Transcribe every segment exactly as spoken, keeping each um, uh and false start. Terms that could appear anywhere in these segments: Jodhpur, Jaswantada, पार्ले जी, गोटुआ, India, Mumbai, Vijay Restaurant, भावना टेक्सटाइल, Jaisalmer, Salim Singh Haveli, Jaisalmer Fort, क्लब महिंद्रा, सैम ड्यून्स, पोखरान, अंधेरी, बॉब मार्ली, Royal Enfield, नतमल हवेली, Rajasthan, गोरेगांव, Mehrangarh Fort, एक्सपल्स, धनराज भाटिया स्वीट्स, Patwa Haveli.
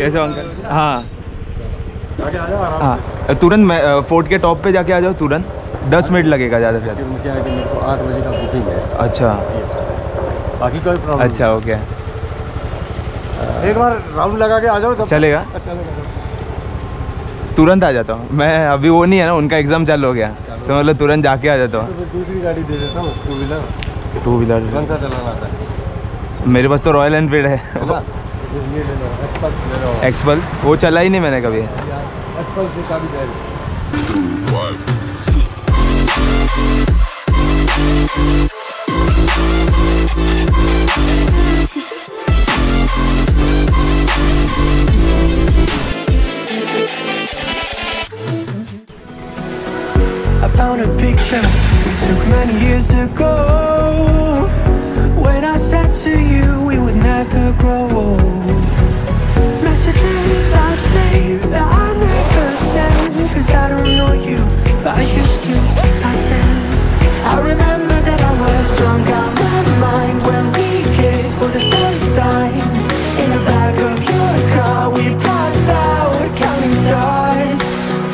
कैसे हो अंकल? हाँ हाँ तुरंत फोर्ट के टॉप पे जाके आ जाओ तुरंत, दस मिनट लगेगा ज़्यादा से ज़्यादा। आठ बजे का बुकिंग है। अच्छा बाकी कोई प्रॉब्लम? अच्छा ओके, एक बार राउंड लगा के आ जाओ। चलेगा तुरंत आ जाता हूँ मैं, अभी वो नहीं है ना उनका एग्ज़ाम चालू हो गया तो मतलब तुरंत जाके आ जाता हूँ। दूसरी गाड़ी दे देता हूँ, टू व्हीलर। टू व्हीलर कौन सा चलाना आता है? मेरे पास तो रॉयल एनफील्ड है। एक्सपल्स वो चला ही नहीं मैंने कभी। I found a picture we took many years ago. When I said to you we would never grow old. Messages I've saved that I never sent, 'cause I don't know you, but I used to back then. I remember that I was drunk out my mind when we kissed for the first time. In the back of your car we passed out counting stars.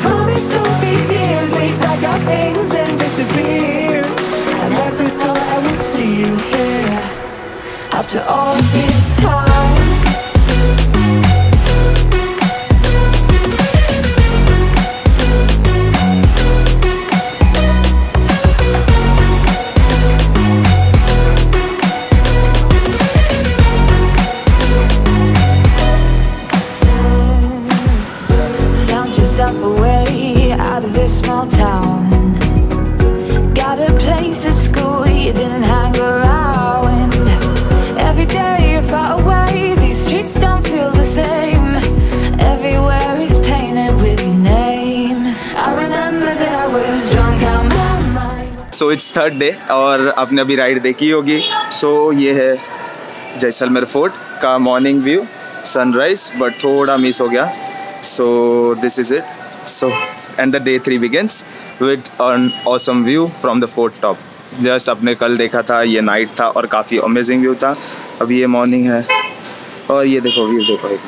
Promised all these years we'd pack our things and disappear. I never thought I would see you here after all this time. So it's third day और आपने अभी ride देखी होगी। सो so, ये है Jaisalmer fort का morning view, sunrise, but थोड़ा miss हो गया। So this is it. So and the day three begins with an awesome view from the fort top. Just आपने कल देखा था, ये नाइट था और काफ़ी अमेजिंग व्यू था। अभी ये मॉर्निंग है और ये देखो व्यू देखो एक।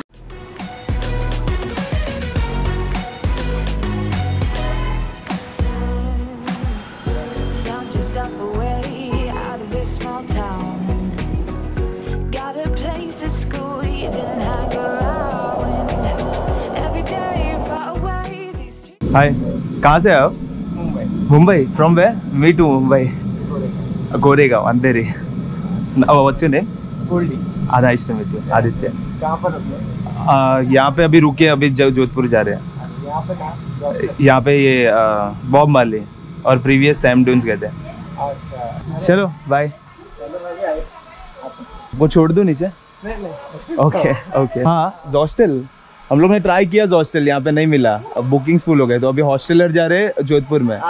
हाय, कहाँ से आप? Mumbai. Mumbai? From where? Me to Mumbai, गोरेगांव, अंधेरी। What's your name? Goldie. आधा इस समय आदित्य। कहाँ पर रुके? यहाँ पे अभी रुके, अभी जोधपुर जा रहे हैं। यहाँ पे कहाँ? यहाँ पे ये बॉब मार्ली और प्रीवियस सैम ड्यून्स कहते हैं। चलो बाय। वो छोड़ दूँ नीचे? Okay okay. हाँ हॉस्टल हम लोग ने ट्राई किया, हॉस्टल यहाँ पे नहीं मिला, अब बुकिंग्स फुल हो गए तो अभी हॉस्टेलर जा रहे हैं जोधपुर में।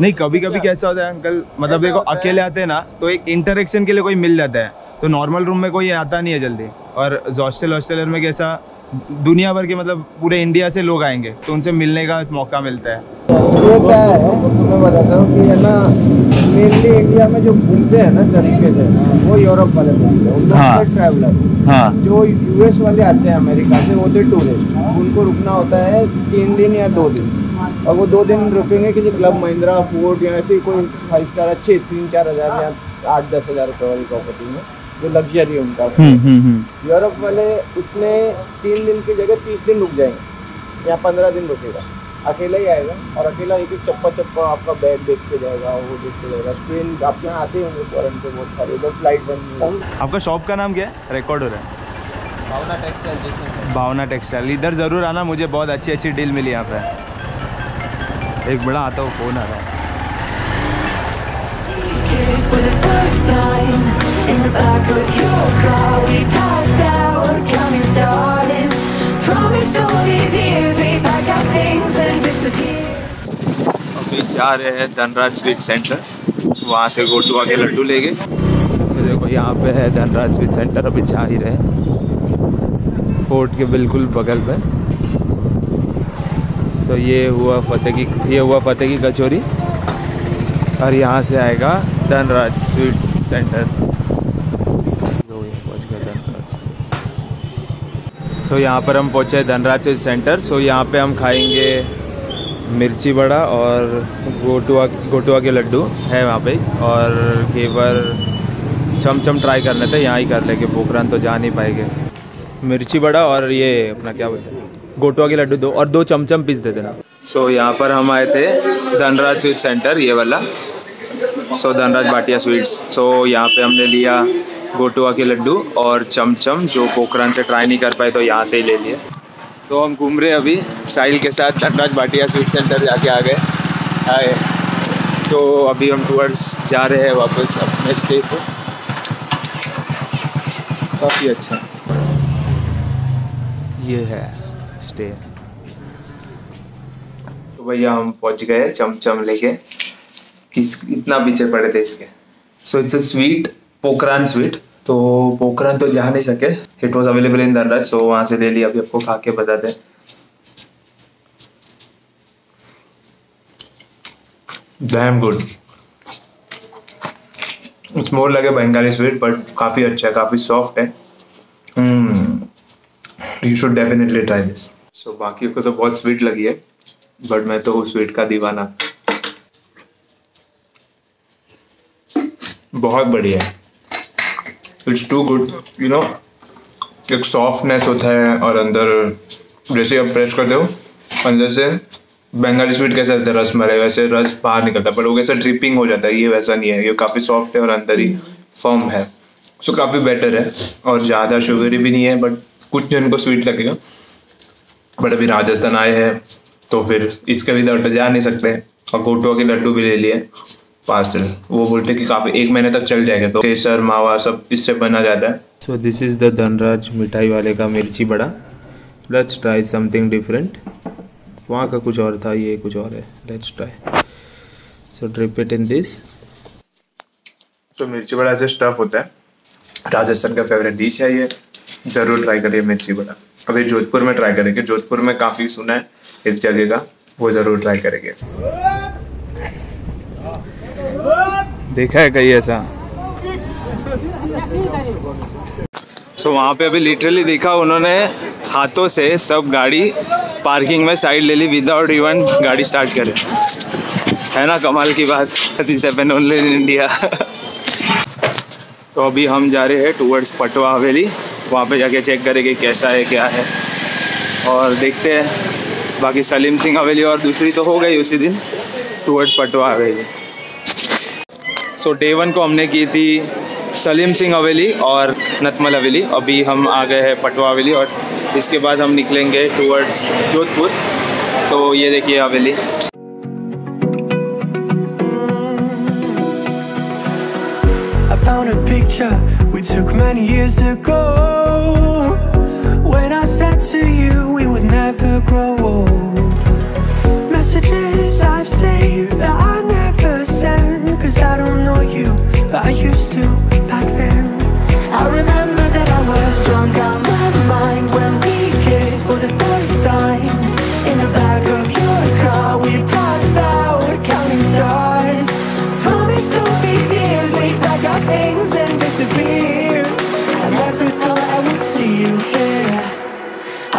नहीं कभी कभी कैसा होता है अंकल, मतलब देखो अकेले आते हैं ना तो एक इंटरेक्शन के लिए कोई मिल जाता है, तो नॉर्मल रूम में कोई आता नहीं है जल्दी। और हॉस्टल हॉस्टेलर में कैसा दुनिया भर के मतलब पूरे इंडिया से लोग आएंगे तो उनसे मिलने का मौका मिलता है। ये क्या है मैं बताता हूँ कि है ना, मेनली इंडिया में जो घूमते हैं ना तरीके से, वो यूरोप वाले घूमते हैं, हाँ, ट्रैवलर। हाँ, जो यूएस वाले आते हैं अमेरिका से, वो तो टूरिस्ट, उनको रुकना होता है तीन दिन या दो दिन, और वो दो दिन रुकेंगे किसी क्लब महिंद्रा फोर्ट या ऐसी कोई फाइव स्टार अच्छी तीन चार हज़ार या आठ दस हज़ार रुपये वाली प्रॉपर्टी में, जो लग्जरी उनका। यूरोप वाले उतने तीन दिन की जगह तीस दिन रुक जाएंगे या पंद्रह दिन रुकेगा, अकेला ही आएगा और अकेला एक एक चप्पा चप्पा आपका बैग देख के जाएगा, वो देख के जाएगा। ट्रेन आपके यहाँ आते होंगे फॉरन से बहुत सारे, उधर फ्लाइट बंद हो। आपका शॉप का नाम क्या है? रिकॉर्ड हो रहा है। भावना टेक्सटाइल। जैसे भावना टेक्सटाइल, इधर ज़रूर आना, मुझे बहुत अच्छी अच्छी डील मिली यहाँ पे। एक बड़ा आता हुआ फ़ोन आ रहा है। अभी जा रहे हैं धनराज स्वीट सेंटर, वहाँ से गोटुआ के लड्डू ले गए। तो देखो यहाँ पे है धनराज स्वीट सेंटर, अभी जा ही रहे हैं फोर्ट के बिल्कुल बगल में। तो ये हुआ फतेह की ये हुआ फतेह की कचौरी और यहाँ से आएगा Dhanraj sweet centre. So so, यहाँ पर हम पहुँचे धनराज सेंटर। सो so, यहाँ पे हम खाएंगे मिर्ची बड़ा और गोटुआ गोटुआ के लड्डू है वहाँ पे, और घेवर चमचम ट्राई करने थे, यहाँ ही कर लेंगे, पोखरान तो जा नहीं पाएंगे। मिर्ची बड़ा और ये अपना क्या बोलते हैं गोटुआ के लड्डू दो, और दो चमचम पीस दे देना। सो so, यहाँ पर हम आए थे धनराज स्वीट सेंटर, ये वाला। So so, धनराज भाटिया स्वीट्स। So so, यहाँ पे हमने लिया गोटुआ के लड्डू और चमचम, जो पोखरान से ट्राई नहीं कर पाए तो यहाँ से ही ले लिए। तो हम घूम रहे अभी साहिल के साथ, धनराज भाटिया स्वीट सेंटर जाके आ गए आए। तो अभी हम टूअर्स जा रहे हैं वापस अपने स्टे को। काफ़ी अच्छा ये है स्टे। तो भैया हम पहुंच गए चमचम लेके, किस इतना पीछे पड़े थे इसके। So it's a sweet पोखरान sweet, तो पोखरान तो जा नहीं सके, it was available in Dhanraj. So वहाँ से ले लिया, अभी आपको खा के बता दें। Damn good, it's more like a Bengali sweet, but काफ़ी अच्छा है, काफ़ी सॉफ्ट है। You should definitely try this. So बाकी को तो बहुत स्वीट लगी है, बट मैं तो उस स्वीट का दीवाना। बहुत बढ़िया है, it's too good, you know. एक सॉफ्टनेस होता है और अंदर जैसे आप प्रेस करते हो अंदर से, बंगाली स्वीट कैसा होता है रस मलाई, वैसे रस बाहर निकलता है, पर वो कैसा ड्रिपिंग हो जाता है, ये वैसा नहीं है। ये काफ़ी सॉफ्ट है और अंदर ही फर्म है। सो so, काफ़ी बेटर है और ज़्यादा शुगरी भी नहीं है, बट कुछ जन को स्वीट लगेगा। बट अभी राजस्थान आए हैं तो फिर इसके विदाउट तो जा नहीं सकते, और गोटुआ के लड्डू भी ले लिए पार्सल। वो बोलते कि काफी एक महीने तक चल जाएगा, तो केसर मावा सब इससे बना जाता है। So this is the Dhanraj मिठाई वाले का मिर्ची बड़ा। Let's try something different. वहाँ का कुछ और था, ये कुछ और है। Let's try. So drip it in this. तो मिर्ची बड़ा ऐसे स्टफ होता है, राजस्थान का फेवरेट डिश है ये, जरूर ट्राई करिए मिर्ची बड़ा। अभी जोधपुर में ट्राई करेंगे, जोधपुर में काफी सुना है इस जगह का, वो जरूर ट्राई करेंगे। देखा है कहीं ऐसा। सो so, वहाँ पे अभी लिटरली देखा उन्होंने हाथों से सब गाड़ी पार्किंग में साइड ले ली विदाउट इवन गाड़ी स्टार्ट करे, है ना कमाल की बात। This happen only in India. तो अभी हम जा रहे हैं टूवर्ड्स पटवा हवेली, वहाँ पे जाके चेक करेंगे कैसा है क्या है, और देखते हैं। बाकी सलीम सिंह हवेली और दूसरी तो हो गई उसी दिन, टूवर्ड्स पटवा हवेली। सो डे वन को हमने की थी सलीम सिंह हवेली और नतमल हवेली, अभी हम आ गए हैं पटवा हवेली, और इसके बाद हम निकलेंगे टूवर्ड्स जोधपुर। सो ये देखिए हवेली।'Cause I don't know you, but I used to back then. I remember that I was drunk out my mind when we kissed for the first time. In the back of your car, we passed out counting stars. Promised all these years we'd pack our things and disappear. I never thought I would see you here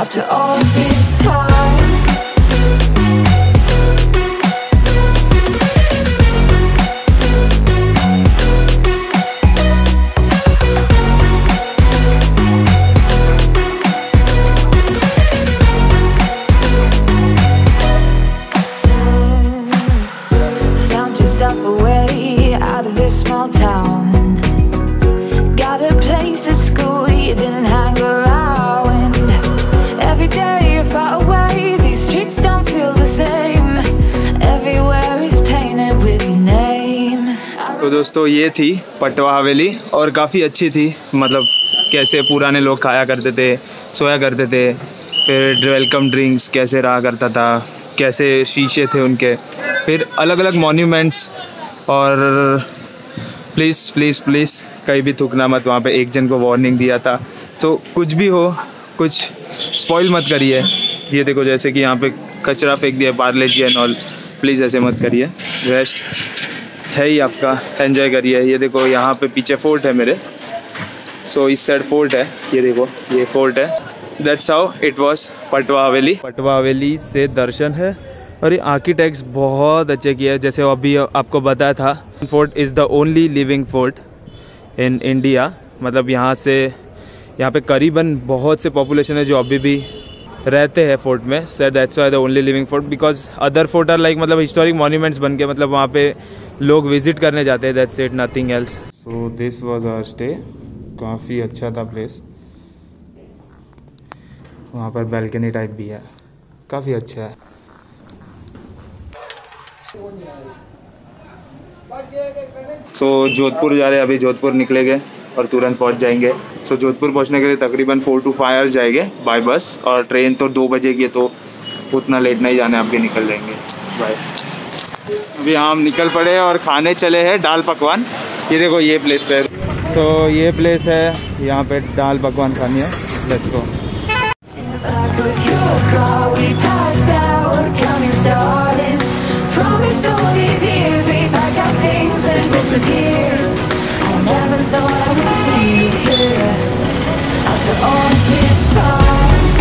after all this time. तो दोस्तों ये थी पटवा हवेली, और काफ़ी अच्छी थी, मतलब कैसे पुराने लोग खाया करते थे, सोया करते थे, फिर वेलकम ड्रिंक्स कैसे रहा करता था, कैसे शीशे थे उनके, फिर अलग अलग मॉन्यूमेंट्स। और प्लीज़ प्लीज़ प्लीज़ कहीं भी थूकना मत, वहाँ पे एक जन को वार्निंग दिया था। तो कुछ भी हो, कुछ स्पॉइल मत करिए। ये देखो जैसे कि यहाँ पे कचरा फेंक दिया, पार्ले जी and all, please ऐसे मत करिए। वेस्ट है ही आपका, एंजॉय करिए। ये देखो यहाँ पे पीछे फोर्ट है मेरे। सो so, इस साइड फोर्ट है, ये देखो ये फोर्ट है। That's how it was Patwa Haveli. Patwa हवेली से दर्शन है और ये आर्किटेक्ट्स बहुत अच्छे किया है। जैसे अभी आपको बताया था, fort is the only living fort in India. मतलब यहाँ से यहाँ पे करीबन बहुत से पॉपुलेशन है जो अभी भी रहते हैं फोर्ट में। So that's why the only living fort, because other fort are like मतलब हिस्टोरिक मॉन्यूमेंट्स बन के मतलब वहाँ पे लोग विजिट करने जाते हैं, that's it, nothing else. So this was our stay, काफ़ी अच्छा था प्लेस। वहाँ पर बैल्कनी टाइप भी है, काफ़ी अच्छा है। सो so, जोधपुर जा रहे हैं अभी, जोधपुर निकलेंगे और तुरंत पहुंच जाएंगे। सो so, जोधपुर पहुंचने के लिए तकरीबन फोर टू फाइव आवर्स जाएंगे बाय बस, और ट्रेन तो दो बजे की है तो उतना लेट नहीं जाने, आपके निकल जाएंगे बाय। अभी हम निकल पड़े और खाने चले हैं दाल पकवान। ये देखो ये प्लेस पे, तो ये प्लेस है, यहाँ पे दाल पकवान खानी है। Let's go. Promise all these years we pack up things and disappear. I never thought I would see you here after all this time.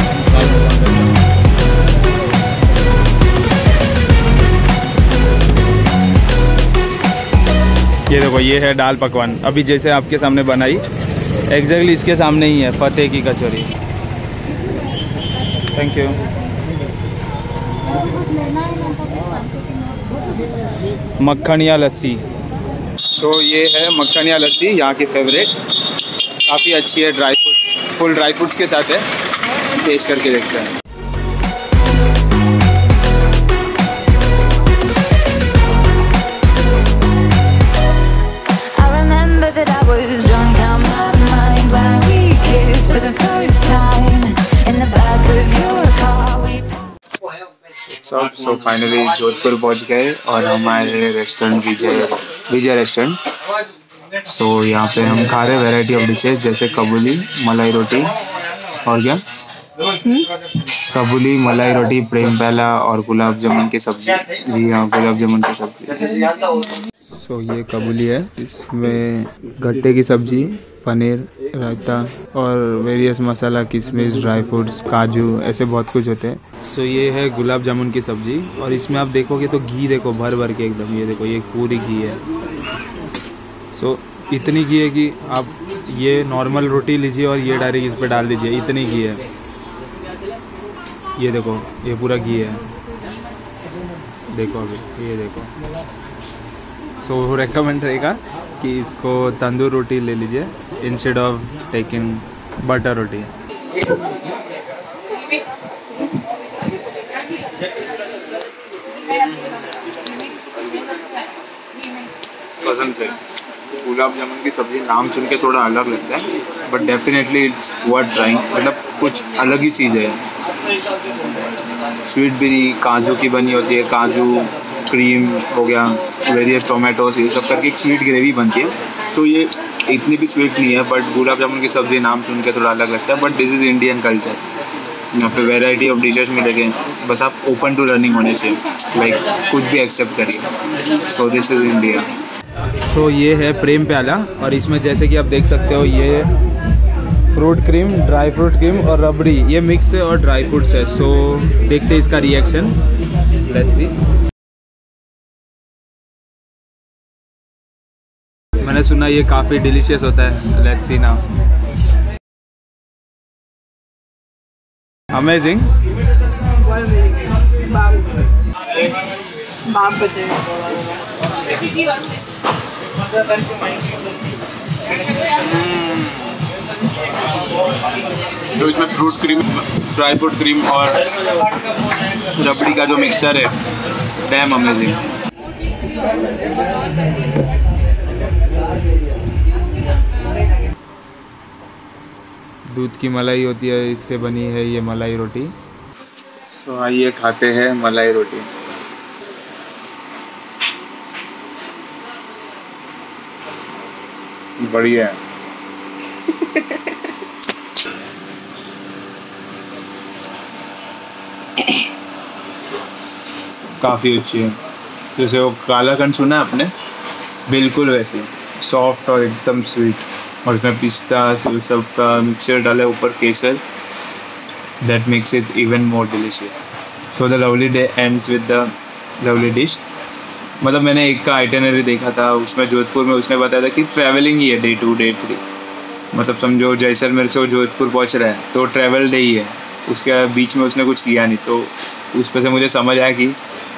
ये देखो ये है दाल पकवान, अभी जैसे आपके सामने बनाई, एग्जैक्टली इसके सामने ही है फतेह की कचौरी। Thank you. मक्खनिया लस्सी, सो so, ये है मक्खनिया लस्सी, यहाँ की फेवरेट, काफ़ी अच्छी है, dry fruit, full dry fruits के साथ है। टेस्ट करके देखते हैं। सब सो फाइनली जोधपुर पहुंच गए और हमारे रेस्टोरेंट विजय विजय रेस्टोरेंट। सो यहाँ पे हम खा रहे वैरायटी ऑफ डिशेज, जैसे कबूली मलाई रोटी और क्या हुँ? कबूली मलाई रोटी, प्रेम पैला और गुलाब जामुन की सब्जी। जी हाँ, गुलाब जामुन की सब्जी। सो ये कबूली है, इसमें गट्टे की सब्जी, पनीर, रायता और वेरियस मसाला, किशमिश, ड्राई फ्रूट्स, काजू, ऐसे बहुत कुछ होते हैं। सो so, ये है गुलाब जामुन की सब्जी और इसमें आप देखोगे तो घी देखो भर भर के एकदम, ये देखो ये पूरी घी है। सो so, इतनी घी है कि आप ये नॉर्मल रोटी लीजिए और ये डायरेक्ट इस पे डाल दीजिए, इतनी घी है। ये देखो ये पूरा घी है, देखो अभी ये देखो। सो so, रेकमेंड रहेगा कि इसको तंदूर रोटी ले लीजिए इंस्टेड ऑफ टेकिंग बटर रोटी। कसम से गुलाब जामुन की सब्जी नाम सुन के थोड़ा अलग लगता है, but definitely it's worth trying. मतलब कुछ अलग ही चीज़ है। स्वीट भी काजू की बनी होती है, काजू क्रीम हो गया, वेरियस टोमेटोस, ये सब करके एक स्वीट ग्रेवी बनती है। तो ये इतनी भी स्वीट नहीं है, बट गुलाब जामुन की सब्ज़ी नाम सुन के थोड़ा अलग लगता है, but this is Indian culture. यहाँ पे वेराइटी ऑफ डिशेज मिलेंगे, बस आप ओपन टू लर्निंग होने चाहिए, लाइक कुछ भी एक्सेप्ट करिए। So this is India. So ये है प्रेम प्याला और इसमें जैसे कि आप देख सकते हो ये fruit cream, dry fruit cream और रबड़ी, ये मिक्स है और ड्राई फ्रूट्स है। सो so, देखते हैं इसका रिएक्शन, लेट्स सी। मैंने सुना ये काफ़ी डिलीशियस होता है, लेट्स सी नाउ। अमेजिंग। जो इसमें fruit cream, dry fruit cream और रबड़ी का जो मिक्सचर है, डैम अमेजिंग। दूध की मलाई होती है, इससे बनी है ये मलाई रोटी। सो so, आइए खाते हैं मलाई रोटी। बढ़िया है। काफ़ी अच्छी है। जैसे वो कालाकंद सुना है आपने, बिल्कुल वैसे सॉफ्ट और एकदम स्वीट, और इसमें पिस्ता सब का मिक्सचर डाला है, ऊपर केसर, that makes it even more delicious. So the lovely day ends with the lovely dish. मतलब मैंने एक का आइटनरी देखा था, उसमें जोधपुर में उसने बताया था कि ट्रैवलिंग ही है डे टू डे थ्री, मतलब समझो जैसलमेर से जोधपुर पहुंच रहा है तो ट्रैवल डे ही है, उसके बीच में उसने कुछ किया नहीं, तो उस पर से मुझे समझ आया कि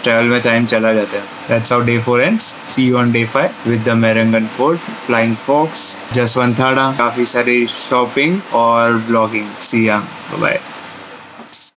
ट्रैवल में टाइम चला जाता है. That's how day four ends. See you on day five with the Mehrangarh Fort, Flying Fox, Jaswantada, काफ़ी सारी शॉपिंग और blogging. See ya. Bye bye.